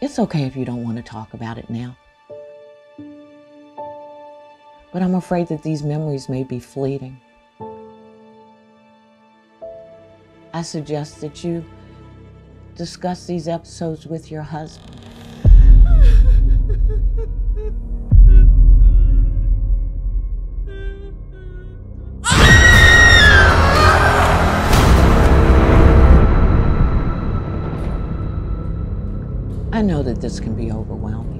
It's okay if you don't want to talk about it now. But I'm afraid that these memories may be fleeting. I suggest that you discuss these episodes with your husband. I know that this can be overwhelming.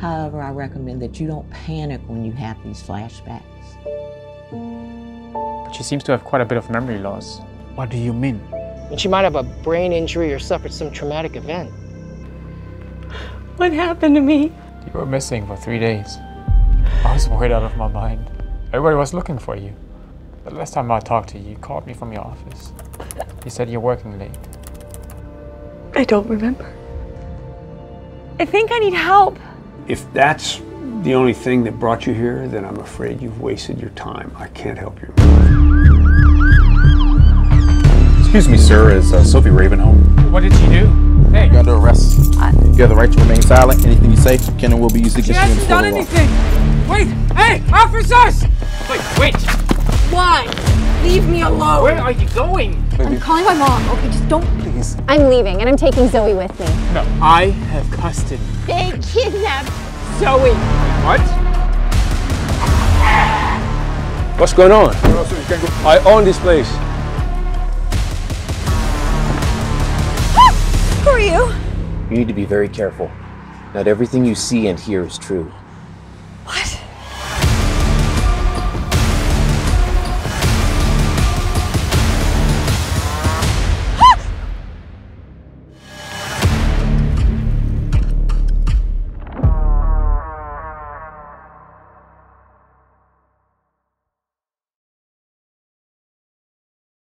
However, I recommend that you don't panic when you have these flashbacks. But she seems to have quite a bit of memory loss. What do you mean? She might have a brain injury or suffered some traumatic event. What happened to me? You were missing for 3 days. I was worried out of my mind. Everybody was looking for you. The last time I talked to you, you called me from your office. You said you're working late. I don't remember. I think I need help. If that's the only thing that brought you here, then I'm afraid you've wasted your time. I can't help you. Excuse me, sir, is Sophie Ravenholm? What did she do? Hey. You're under arrest. You have the right to remain silent. Anything you say can and will be used against you. She hasn't done anything. Wait, hey, officers! Wait. Why? Leave me alone. Where are you going? I'm calling my mom. Okay, just don't. Please. I'm leaving, and I'm taking Zoe with me. No, I have custody. They kidnapped Zoe. What? What's going on? No, sir, you can't go. I own this place. Who are you? You need to be very careful. Not everything you see and hear is true.